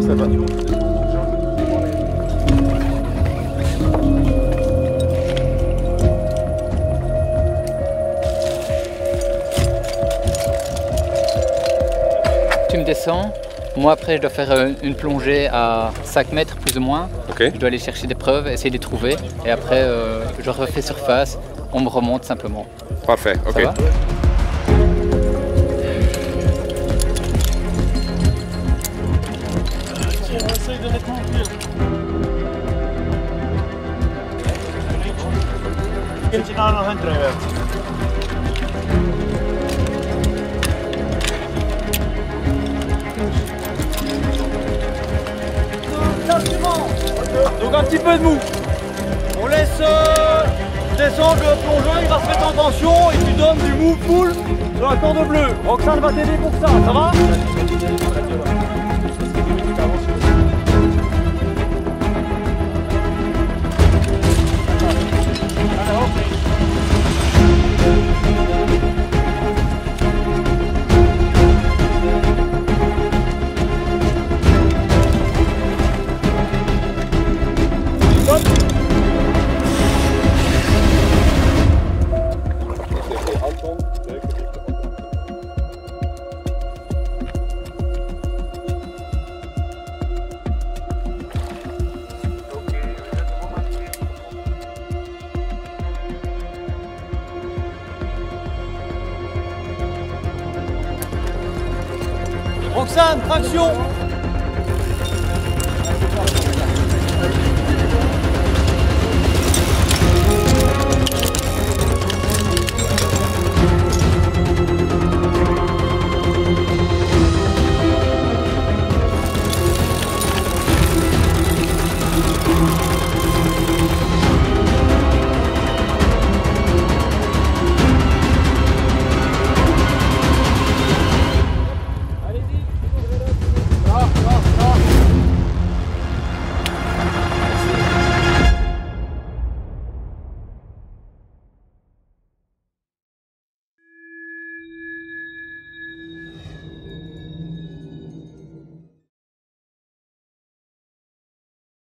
ça va. Tu me descends, moi après je dois faire une plongée à 5 mètres plus ou moins. Okay. Je dois aller chercher des preuves, essayer de les trouver et après je refais surface, on me remonte simplement. Parfait, ok. Ça va ? Donc un petit peu de mou. On laisse descendre le plongeur, il va se mettre en tension et tu donnes du mou poule dans la corde bleue. Roxane va t'aider pour ça, ça va ? Roxane, traction!